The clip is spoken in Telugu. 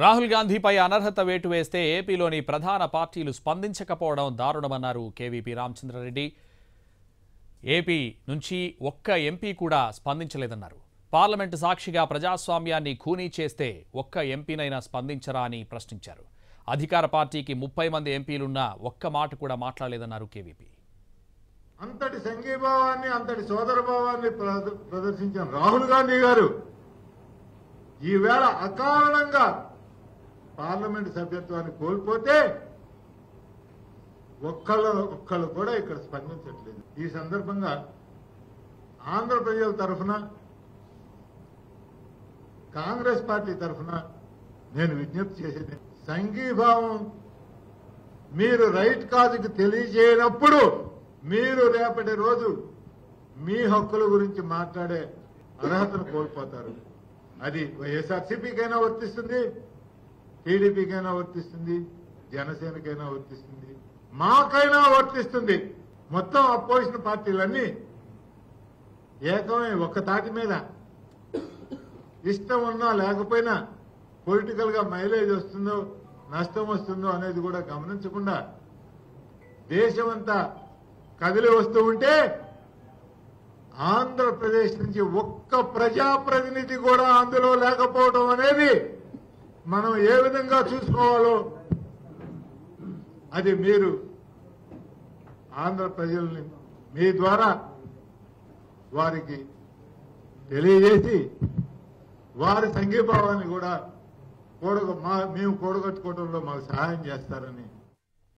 రాహుల్ గాంధీపై అనర్హత వేటు వేస్తే ఏపీలోని ప్రధాన పార్టీలు స్పందించకపోవడం దారుణమన్నారు కేవీపీ రామచంద్రారెడ్డి. ఏపీ నుంచి ఒక్క ఎంపీ కూడా స్పందించలేదన్నారు. పార్లమెంటు సాక్షిగా ప్రజాస్వామ్యాన్ని ఖూనీ చేస్తే ఒక్క ఎంపీనైనా స్పందించరా అని ప్రశ్నించారు. అధికార పార్టీకి 30 మంది ఎంపీలున్నా ఒక్క మాట కూడా మాట్లాడలేదన్నారు కేవీపీ. అంతటి సంఘీభావాన్ని, అంతటి సోదరభావాన్ని ప్రదర్శించిన రాహుల్ గాంధీ గారు ఈవేళ అకారణంగా పార్లమెంటు సభ్యత్వాన్ని కోల్పోతే ఒక్కళ్ళు కూడా ఇక్కడ స్పందించట్లేదు. ఈ సందర్భంగా ఆంధ్రప్రదేశ్ తరఫున, కాంగ్రెస్ పార్టీ తరఫున నేను విజ్ఞప్తి చేసేది, సంఘీభావం మీరు రైట్ కాజుకి తెలియజేయనప్పుడు మీరు రేపటి రోజు మీ హక్కుల గురించి మాట్లాడే అర్హతను కోల్పోతారు. అది వైఎస్ఆర్సీపీకైనా వర్తిస్తుంది, టీడీపీకైనా వర్తిస్తుంది, జనసేనకైనా వర్తిస్తుంది, మాకైనా వర్తిస్తుంది. మొత్తం అపోజిషన్ పార్టీలన్నీ ఏకమై ఒక్క తాటి మీద ఇష్టం ఉన్నా లేకపోయినా పొలిటికల్ గా మైలేజ్ వస్తుందో నష్టం వస్తుందో అనేది కూడా గమనించకుండా దేశమంతా కదిలి వస్తూ ఉంటే ఆంధ్రప్రదేశ్ నుంచి ఒక్క ప్రజాప్రతినిధి కూడా అందులో లేకపోవడం అనేది మనం ఏ విధంగా చూసుకోవాలో అది మీరు ఆంధ్ర ప్రజల్ని మీ ద్వారా వారికి తెలియజేసి వారి సంఘీభావాన్ని కూడా మేము కూడగట్టుకోవడంలో మాకు సహాయం చేస్తారని